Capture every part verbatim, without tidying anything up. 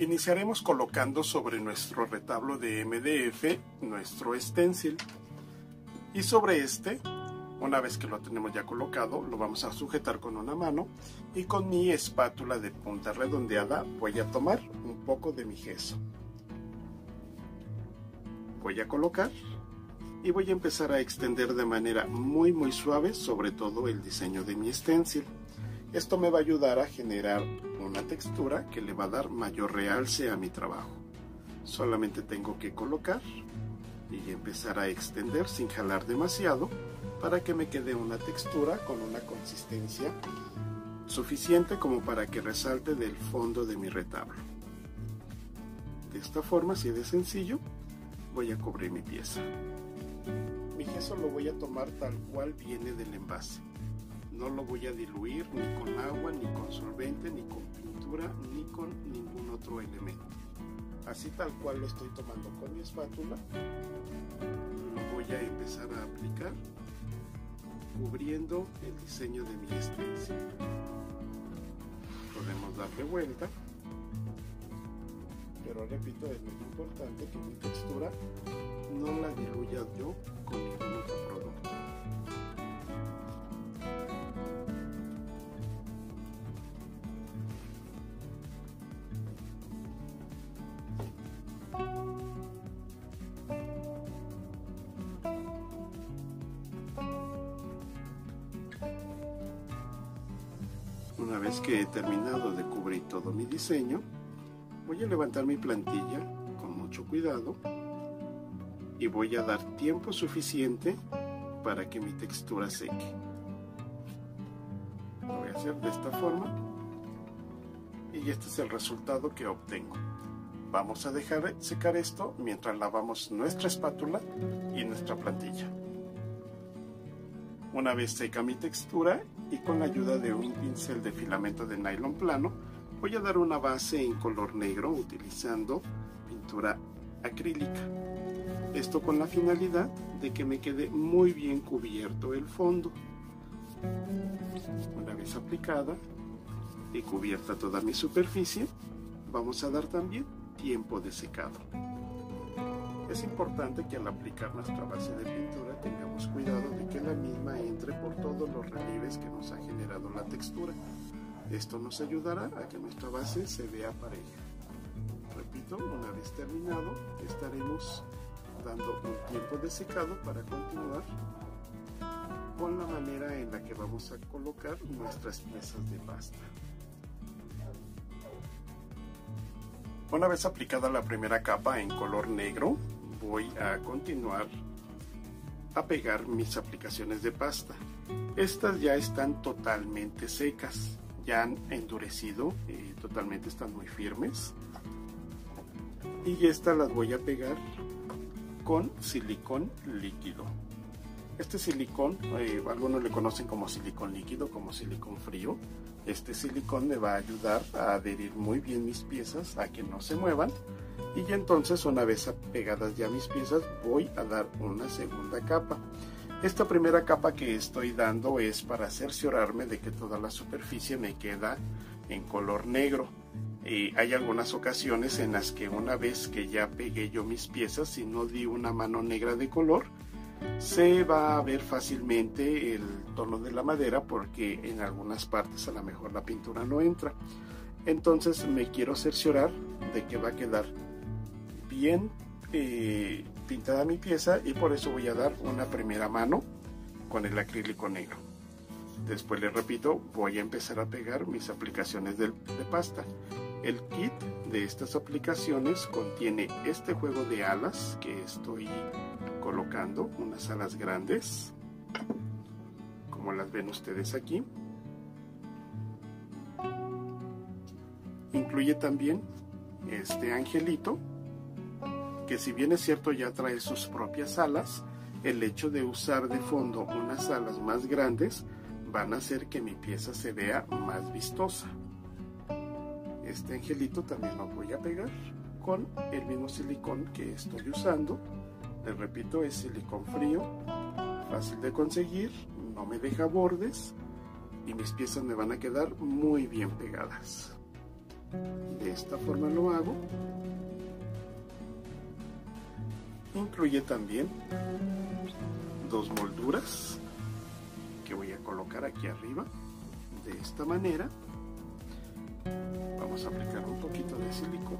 Iniciaremos colocando sobre nuestro retablo de M D F nuestro esténcil y sobre este, una vez que lo tenemos ya colocado, lo vamos a sujetar con una mano y con mi espátula de punta redondeada voy a tomar un poco de mi gesso. Voy a colocar y voy a empezar a extender de manera muy muy suave sobre todo el diseño de mi esténcil. Esto me va a ayudar a generar una textura que le va a dar mayor realce a mi trabajo. Solamente tengo que colocar y empezar a extender sin jalar demasiado para que me quede una textura con una consistencia suficiente como para que resalte del fondo de mi retablo. De esta forma, si es de sencillo, voy a cubrir mi pieza. Mi gesso lo voy a tomar tal cual viene del envase. No lo voy a diluir ni con agua, ni con solvente, ni con pintura, ni con ningún otro elemento. Así tal cual lo estoy tomando con mi espátula, lo voy a empezar a aplicar cubriendo el diseño de mi esténcil. Podemos darle vuelta, pero repito, es muy importante que mi textura no la diluya yo con ningún otro producto. Una vez que he terminado de cubrir todo mi diseño, voy a levantar mi plantilla con mucho cuidado y voy a dar tiempo suficiente para que mi textura seque. Lo voy a hacer de esta forma y este es el resultado que obtengo. Vamos a dejar secar esto mientras lavamos nuestra espátula y nuestra plantilla. Una vez seca mi textura y con la ayuda de un pincel de filamento de nylon plano, voy a dar una base en color negro utilizando pintura acrílica. Esto con la finalidad de que me quede muy bien cubierto el fondo. Una vez aplicada y cubierta toda mi superficie, vamos a dar también tiempo de secado. Es importante que al aplicar nuestra base de pintura tengamos cuidado de que la misma entre por todos los relieves que nos ha generado la textura. Esto nos ayudará a que nuestra base se vea pareja. Repito, una vez terminado, estaremos dando un tiempo de secado para continuar con la manera en la que vamos a colocar nuestras piezas de pasta. Una vez aplicada la primera capa en color negro, voy a continuar a pegar mis aplicaciones de pasta. Estas ya están totalmente secas, ya han endurecido, eh, totalmente están muy firmes. Y estas las voy a pegar con silicón líquido. Este silicón, eh, algunos le conocen como silicón líquido, como silicón frío. Este silicón me va a ayudar a adherir muy bien mis piezas, a que no se muevan. Y ya entonces, una vez pegadas ya mis piezas, voy a dar una segunda capa. Esta primera capa que estoy dando es para cerciorarme de que toda la superficie me queda en color negro. Eh, hay algunas ocasiones en las que una vez que ya pegué yo mis piezas, si no di una mano negra de color, se va a ver fácilmente el tono de la madera porque en algunas partes a lo mejor la pintura no entra. Entonces me quiero cerciorar de que va a quedar bien eh, pintada mi pieza y por eso voy a dar una primera mano con el acrílico negro. Después, les repito, voy a empezar a pegar mis aplicaciones de, de pasta. El kit de estas aplicaciones contiene este juego de alas que estoy colocando, unas alas grandes como las ven ustedes aquí. Incluye también este angelito que, si bien es cierto ya trae sus propias alas, el hecho de usar de fondo unas alas más grandes van a hacer que mi pieza se vea más vistosa. Este angelito también lo voy a pegar con el mismo silicón que estoy usando. Les repito, es silicón frío, fácil de conseguir, no me deja bordes y mis piezas me van a quedar muy bien pegadas. de esta forma lo hago. Incluye también dos molduras que voy a colocar aquí arriba de esta manera. Vamos a aplicar un poquito de silicón.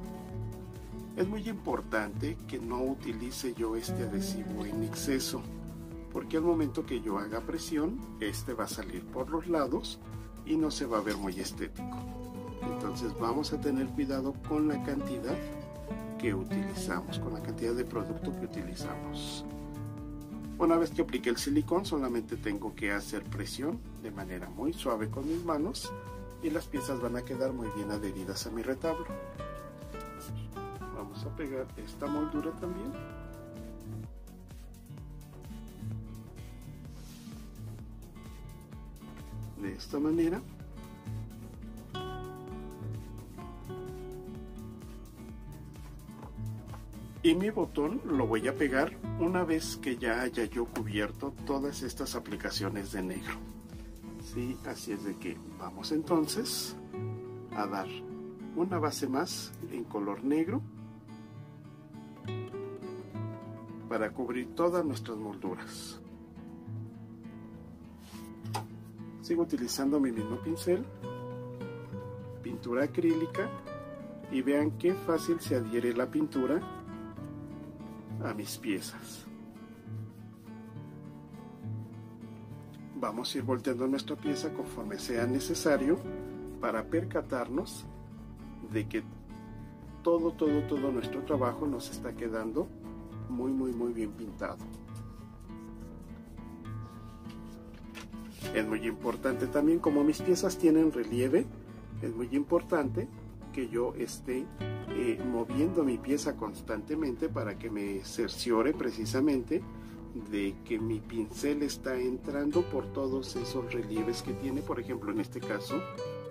Es muy importante que no utilice yo este adhesivo en exceso, porque al momento que yo haga presión, este va a salir por los lados y no se va a ver muy estético. Entonces vamos a tener cuidado con la cantidad que utilizamos, con la cantidad de producto que utilizamos. Una vez que aplique el silicón, solamente tengo que hacer presión de manera muy suave con mis manos y las piezas van a quedar muy bien adheridas a mi retablo. Vamos a pegar esta moldura también. De esta manera. Y mi botón lo voy a pegar una vez que ya haya yo cubierto todas estas aplicaciones de negro. Sí, así es de que vamos entonces a dar una base más en color negro para cubrir todas nuestras molduras. Sigo utilizando mi mismo pincel, pintura acrílica, y vean qué fácil se adhiere la pintura a mis piezas. Vamos a ir volteando nuestra pieza conforme sea necesario para percatarnos de que todo, todo, todo nuestro trabajo nos está quedando muy, muy, muy bien pintado. Es muy importante también, como mis piezas tienen relieve, es muy importante que yo esté eh, moviendo mi pieza constantemente para que me cerciore precisamente de que mi pincel está entrando por todos esos relieves que tiene, por ejemplo en este caso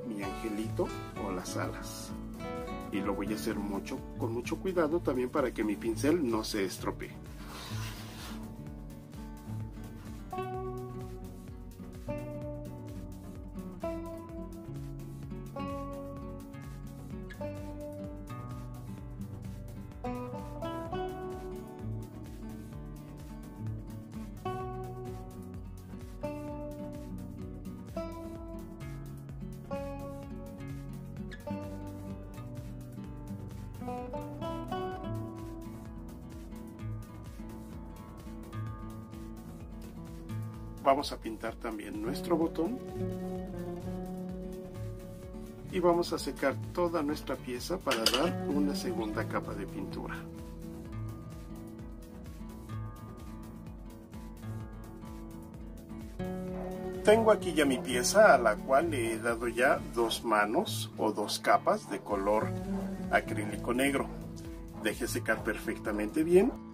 mi angelito o las alas, y lo voy a hacer mucho con mucho cuidado también para que mi pincel no se estropee. Vamos a pintar también nuestro botón y vamos a secar toda nuestra pieza para dar una segunda capa de pintura. Tengo aquí ya mi pieza, a la cual le he dado ya dos manos o dos capas de color acrílico negro. Deje secar perfectamente bien.